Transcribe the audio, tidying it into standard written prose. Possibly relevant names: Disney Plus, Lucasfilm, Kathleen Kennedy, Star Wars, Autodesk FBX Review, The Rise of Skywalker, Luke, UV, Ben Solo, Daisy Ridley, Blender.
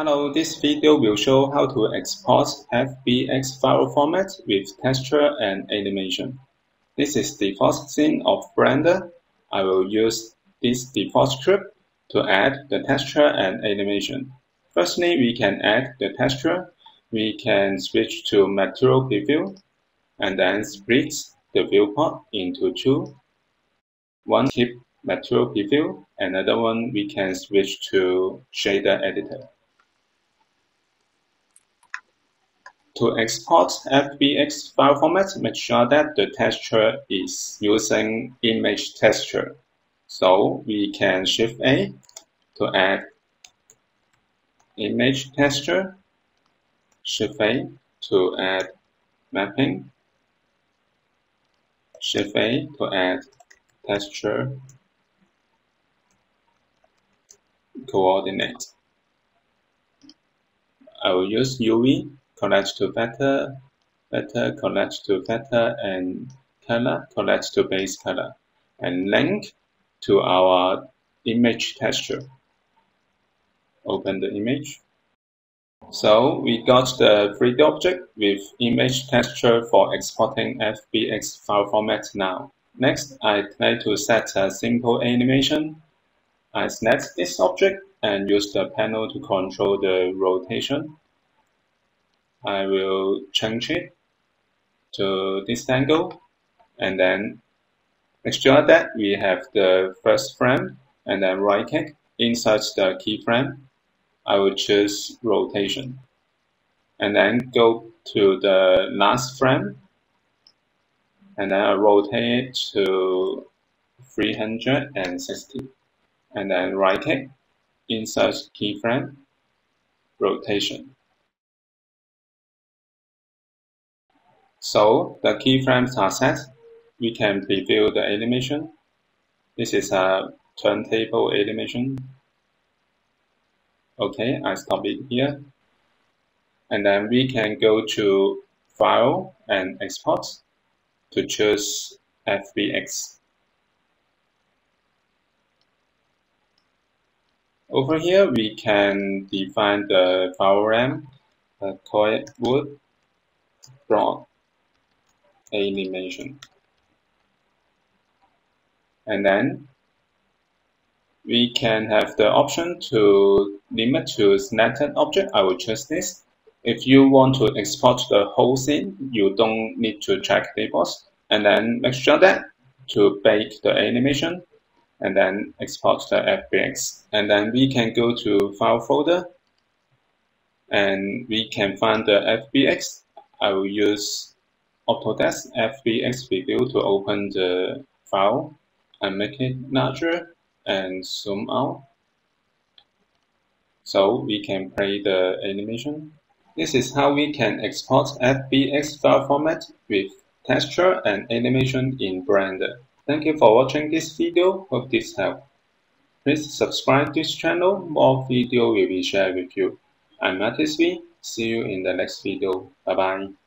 Hello, this video will show how to export FBX file format with texture and animation. This is the default scene of Blender. I will use this default script to add the texture and animation. Firstly, we can add the texture. We can switch to material preview and then split the viewport into two. One keep material preview, another one we can switch to shader editor. To export FBX file format, make sure that the texture is using image texture. So we can Shift A to add image texture, Shift A to add mapping, Shift A to add texture coordinate. I will use UV. Collage to vector, vector collage to vector, and color collage to base color, and link to our image texture. Open the image. So we got the 3D object with image texture for exporting FBX file format now. Next, I try to set a simple animation. I select this object and use the panel to control the rotation. I will change it to this angle, and then make sure that we have the first frame, and then right-click, insert the keyframe. I will choose rotation, and then go to the last frame, and then I rotate to 360, and then right-click, insert keyframe, rotation. So the keyframes are set. We can preview the animation. This is a turntable animation. Okay, I stop it here. And then we can go to File and Export to choose FBX. Over here, we can define the file RAM, the toy wood, block, animation, and then we can have the option to limit to selected object. I will choose this. If you want to export the whole scene, you don't need to check the box, and then make sure that to bake the animation and then export the FBX. And then we can go to file folder and we can find the FBX. I will use Autodesk FBX Review to open the file and make it larger and zoom out. So we can play the animation. This is how we can export FBX file format with texture and animation in Blender. Thank you for watching this video. Hope this helped. Please subscribe this channel. More video will be shared with you. I'm Matt. See you in the next video. Bye bye.